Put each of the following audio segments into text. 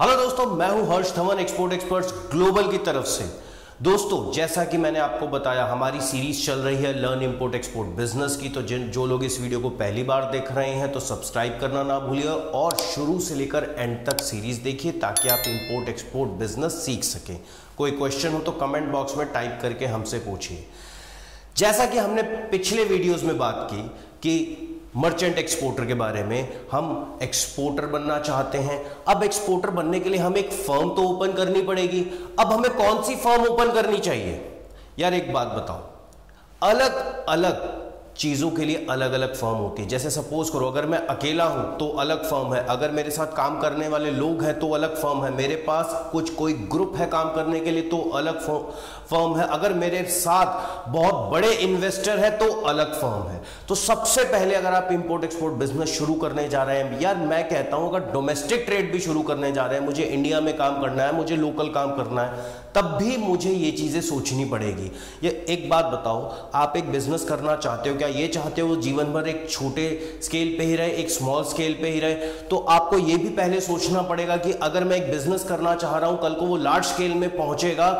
Hello दोस्तों, मैं हूं Harsh Dhawan export experts global की तरफ से। दोस्तों, जैसा कि मैंने आपको बताया, हमारी सीरीज चल रही है लर्न इंपोर्ट एक्सपोर्ट बिजनेस की। तो जो लोग इस वीडियो को पहली बार देख रहे हैं तो सब्सक्राइब करना ना भूलिए और शुरू से लेकर एंड तक सीरीज देखिए ताकि आप इंपोर्ट एक्सपोर्ट बिजनेस सीख सकें। कोई क्वेश्चन हो तो कमेंट बॉक्स में टाइप करके हमसे पूछिए। जैसा कि हमने पिछले वीडियोज में बात की कि मर्चेंट एक्सपोर्टर के बारे में, हम एक्सपोर्टर बनना चाहते हैं। अब एक्सपोर्टर बनने के लिए हमें एक फर्म तो ओपन करनी पड़ेगी। अब हमें कौन सी फर्म ओपन करनी चाहिए? यार एक बात बताओ, अलग अलग चीज़ों के लिए अलग अलग फर्म होती है। जैसे सपोज करो, अगर मैं अकेला हूं तो अलग फर्म है, अगर मेरे साथ काम करने वाले लोग हैं तो अलग फर्म है, मेरे पास कोई ग्रुप है काम करने के लिए तो अलग फर्म है, अगर मेरे साथ बहुत बड़े इन्वेस्टर है तो अलग फर्म है। तो सबसे पहले अगर आप इंपोर्ट एक्सपोर्ट बिजनेस शुरू करने जा रहे हैं, यार मैं कहता हूं अगर डोमेस्टिक ट्रेड भी शुरू करने जा रहे हैं, मुझे इंडिया में काम करना है, मुझे लोकल काम करना है, तब भी मुझे ये चीज़ें सोचनी पड़ेगी। ये एक बात बताओ, आप एक बिजनेस करना चाहते हो, क्या ये चाहते हो जीवन भर एक छोटे स्केल पे ही रहे, एक स्मॉल स्केल पे ही रहे? तो आपको ये भी पहले सोचना पड़ेगा कि अगर मैं एक बिजनेस करना चाह रहा हूं, कल को वो लार्ज स्केल में पहुंचेगा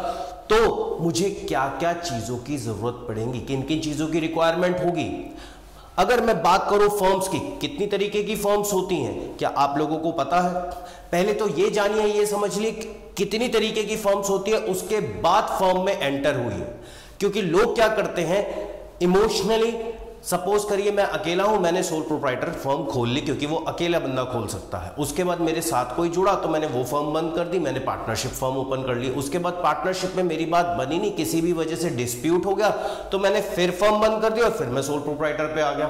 तो मुझे क्या क्या चीज़ों की ज़रूरत पड़ेगी, किन किन चीज़ों की रिक्वायरमेंट होगी। अगर मैं बात करूं फर्म्स की, कितनी तरीके की फर्म्स होती हैं क्या आप लोगों को पता है? पहले तो ये जानिए, ये समझ लीजिए कितनी तरीके की फर्म्स होती है, उसके बाद फर्म में एंटर हुई है। क्योंकि लोग क्या करते हैं, इमोशनली सपोज करिए मैं अकेला हूं, मैंने सोल प्रोप्राइटर फर्म खोल ली क्योंकि वो अकेला बंदा खोल सकता है। उसके बाद मेरे साथ कोई जुड़ा तो मैंने वो फर्म बंद कर दी, मैंने पार्टनरशिप फर्म ओपन कर ली। उसके बाद पार्टनरशिप में मेरी बात बनी नहीं, किसी भी वजह से डिस्प्यूट हो गया तो मैंने फिर फर्म बंद कर दी और फिर मैं सोल प्रोप्राइटर पे आ गया।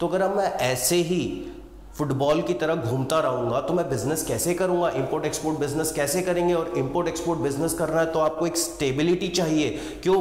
तो अगर मैं ऐसे ही फुटबॉल की तरह घूमता रहूंगा तो मैं बिजनेस कैसे करूंगा, इंपोर्ट एक्सपोर्ट बिजनेस कैसे करेंगे? और इंपोर्ट एक्सपोर्ट बिजनेस करना है तो आपको एक स्टेबिलिटी चाहिए। क्यों?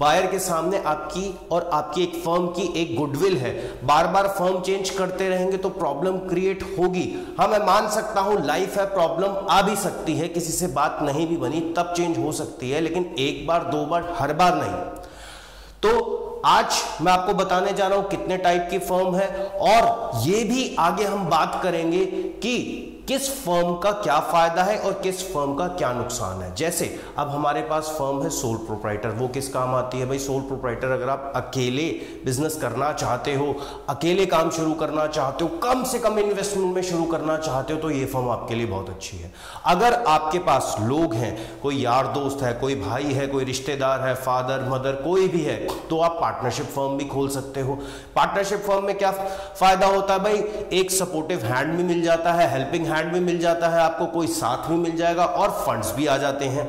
बायर के सामने आपकी और आपकी एक फर्म की एक गुडविल है। बार बार फर्म चेंज करते रहेंगे तो प्रॉब्लम क्रिएट होगी। हाँ, मैं मान सकता हूँ लाइफ है, प्रॉब्लम आ भी सकती है, किसी से बात नहीं भी बनी तब चेंज हो सकती है, लेकिन एक बार दो बार हर बार नहीं। तो आज मैं आपको बताने जा रहा हूं कितने टाइप की फर्म है, और ये भी आगे हम बात करेंगे कि किस फर्म का क्या फायदा है और किस फर्म का क्या नुकसान है। जैसे अब हमारे पास फर्म है सोल प्रोप्राइटर, वो किस काम आती है? भाई सोल प्रोप्राइटर अगर आप अकेले बिजनेस करना चाहते हो, अकेले काम शुरू करना चाहते हो, कम से कम इन्वेस्टमेंट में शुरू करना चाहते हो, तो ये फर्म आपके लिए बहुत अच्छी है। अगर आपके पास लोग हैं, कोई यार दोस्त है, कोई भाई है, कोई रिश्तेदार है, फादर मदर कोई भी है, तो आप पार्टनरशिप फर्म भी खोल सकते हो। पार्टनरशिप फर्म में क्या फायदा होता है? भाई एक सपोर्टिव हैंड भी मिल जाता है, हेल्पिंग हैंड भी मिल जाता है, आपको कोई साथ भी मिल जाएगा और फंड्स भी आ जाते हैं।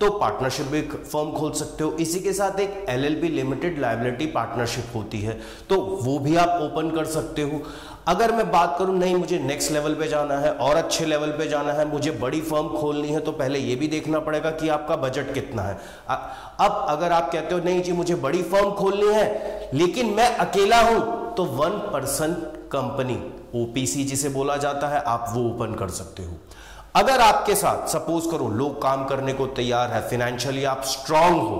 तो पार्टनरशिप भी फर्म खोल सकते हो। इसी के साथ एक एलएलपी लिमिटेड लायबिलिटी पार्टनरशिप होती है, तो वो भी आप ओपन कर सकते हो। अगर मैं बात करूं, नहीं मुझे नेक्स्ट लेवल पे जाना है और अच्छे लेवल पे जाना है, मुझे बड़ी फर्म खोलनी है, तो पहले ये भी देखना पड़ेगा कि आपका बजट कितना है। अब अगर आप कहते हो नहीं जी मुझे बड़ी फर्म खोलनी है लेकिन मैं अकेला हूं, तो 1% कंपनी, ओपीसी जिसे बोला जाता है, आप वो ओपन कर सकते हो। अगर आपके साथ सपोज करो लोग काम करने को तैयार है, फिनेंशियली आप स्ट्रांग हो,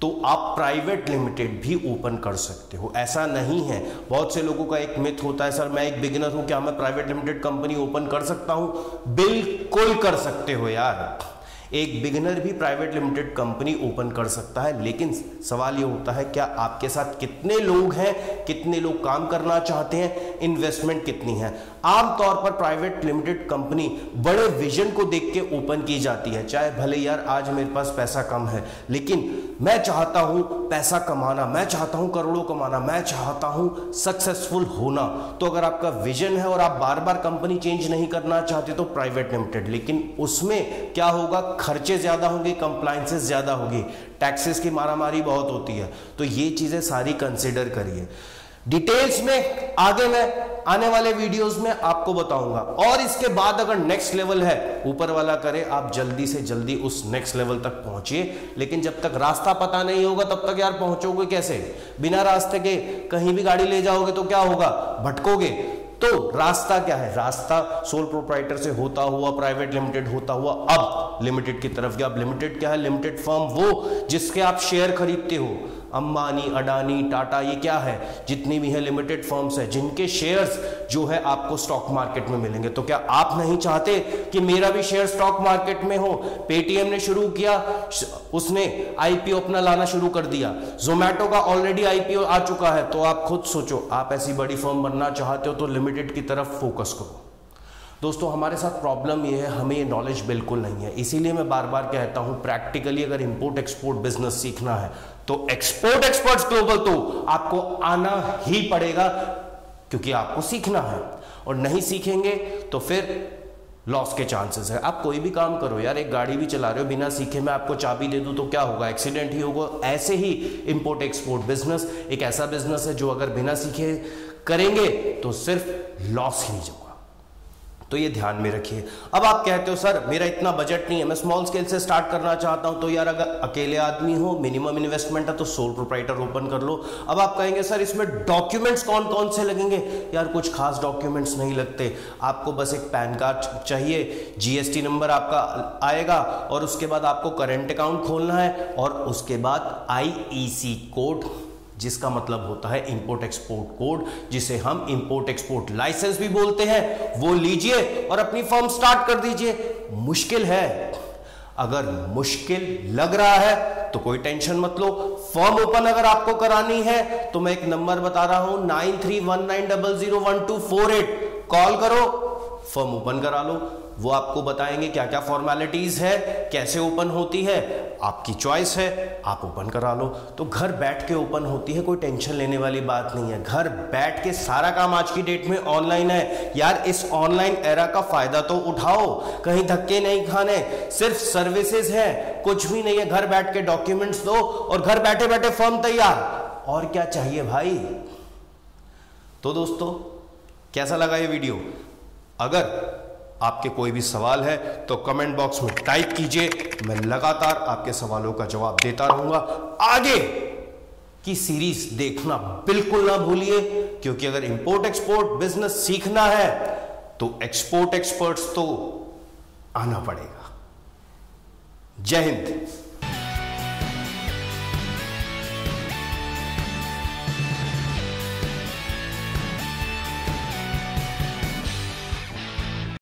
तो आप प्राइवेट लिमिटेड भी ओपन कर सकते हो। ऐसा नहीं है, बहुत से लोगों का एक मिथ होता है, सर मैं एक बिगिनर हूं, क्या मैं प्राइवेट लिमिटेड कंपनी ओपन कर सकता हूं? बिल्कुल कर सकते हो यार, एक बिगिनर भी प्राइवेट लिमिटेड कंपनी ओपन कर सकता है। लेकिन सवाल ये होता है क्या आपके साथ कितने लोग हैं, कितने लोग काम करना चाहते हैं, इन्वेस्टमेंट कितनी है। आमतौर पर प्राइवेट लिमिटेड कंपनी बड़े विजन को देख के ओपन की जाती है, चाहे भले यार आज मेरे पास पैसा कम है लेकिन मैं चाहता हूं पैसा कमाना, मैं चाहता हूं करोड़ों कमाना, मैं चाहता हूं सक्सेसफुल होना। तो अगर आपका विजन है और आप बार बार कंपनी चेंज नहीं करना चाहते तो प्राइवेट लिमिटेड। लेकिन उसमें क्या होगा, खर्चे ज़्यादा होंगे, कंप्लाइंसेस ज़्यादा होगी, टैक्सेस की मारामारी बहुत होती है। तो ये चीज़ें सारी कंसिडर करिए। डिटेल्स में आगे मैं आने वाले वीडियोस में आपको बताऊंगा। और इसके बाद अगर नेक्स्ट लेवल है, ऊपर वाला करे आप जल्दी से जल्दी उस नेक्स्ट लेवल तक पहुंचिए। लेकिन जब तक रास्ता पता नहीं होगा तब तक यार पहुंचोगे कैसे? बिना रास्ते के कहीं भी गाड़ी ले जाओगे तो क्या होगा, भटकोगे। तो रास्ता क्या है? रास्ता सोल प्रोप्राइटर से होता हुआ, प्राइवेट लिमिटेड होता हुआ, अब लिमिटेड की तरफ गया। अब लिमिटेड क्या है? लिमिटेड फर्म वो जिसके आप शेयर खरीदते हो, अंबानी, अडानी, टाटा, ये क्या है, जितनी भी है लिमिटेड फर्म्स है जिनके शेयर्स जो है आपको स्टॉक मार्केट में मिलेंगे। तो क्या आप नहीं चाहते कि मेरा भी शेयर स्टॉक मार्केट में हो? पेटीएम ने शुरू किया, उसने आईपीओ अपना लाना शुरू कर दिया, जोमैटो का ऑलरेडी आईपीओ आ चुका है। तो आप खुद सोचो, आप ऐसी बड़ी फर्म बनना चाहते हो तो लिमिटेड की तरफ फोकस करो। दोस्तों, हमारे साथ प्रॉब्लम ये है, हमें ये नॉलेज बिल्कुल नहीं है, इसीलिए मैं बार बार कहता हूं प्रैक्टिकली अगर इंपोर्ट एक्सपोर्ट बिजनेस सीखना है तो एक्सपोर्ट एक्सपर्ट्स ग्लोबल तो आपको आना ही पड़ेगा, क्योंकि आपको सीखना है। और नहीं सीखेंगे तो फिर लॉस के चांसेस है। आप कोई भी काम करो यार, एक गाड़ी भी चला रहे हो, बिना सीखे मैं आपको चाबी दे दूं तो क्या होगा, एक्सीडेंट ही होगा। ऐसे ही इंपोर्ट एक्सपोर्ट बिजनेस एक ऐसा बिजनेस है जो अगर बिना सीखे करेंगे तो सिर्फ लॉस ही होगा, तो ये ध्यान में रखिए। अब आप कहते हो सर मेरा इतना बजट नहीं है, मैं स्मॉल स्केल से स्टार्ट करना चाहता हूं, तो यार अगर अकेले आदमी हो, मिनिमम इन्वेस्टमेंट है तो सोल प्रोप्राइटर ओपन कर लो। अब आप कहेंगे सर इसमें डॉक्यूमेंट्स कौन कौन से लगेंगे? यार कुछ खास डॉक्यूमेंट्स नहीं लगते, आपको बस एक पैन कार्ड चाहिए, जीएसटी नंबर आपका आएगा, और उसके बाद आपको करेंट अकाउंट खोलना है, और उसके बाद IEC कोड, जिसका मतलब होता है इंपोर्ट एक्सपोर्ट कोड, जिसे हम इंपोर्ट एक्सपोर्ट लाइसेंस भी बोलते हैं, वो लीजिए और अपनी फर्म स्टार्ट कर दीजिए। मुश्किल है, अगर मुश्किल लग रहा है तो कोई टेंशन मत लो। फर्म ओपन अगर आपको करानी है तो मैं एक नंबर बता रहा हूं 9319001248, कॉल करो, फर्म ओपन करा लो। वो आपको बताएंगे क्या क्या फॉर्मेलिटीज है, कैसे ओपन होती है, आपकी चॉइस है, आप ओपन करा लो। तो घर बैठ के ओपन होती है, कोई टेंशन लेने वाली बात नहीं है। घर बैठ के सारा काम आज की डेट में ऑनलाइन है। यार इस ऑनलाइन एरा का फायदा तो उठाओ, कहीं धक्के नहीं खाने, सिर्फ सर्विसेज है, कुछ भी नहीं है। घर बैठ के डॉक्यूमेंट्स दो और घर बैठे बैठे फर्म तैयार, और क्या चाहिए भाई। तो दोस्तों कैसा लगा ये वीडियो? अगर आपके कोई भी सवाल है तो कमेंट बॉक्स में टाइप कीजिए, मैं लगातार आपके सवालों का जवाब देता रहूंगा। आगे की सीरीज देखना बिल्कुल ना भूलिए, क्योंकि अगर इंपोर्ट एक्सपोर्ट बिजनेस सीखना है तो एक्सपोर्ट एक्सपर्ट्स तो आना पड़ेगा। जय हिंद।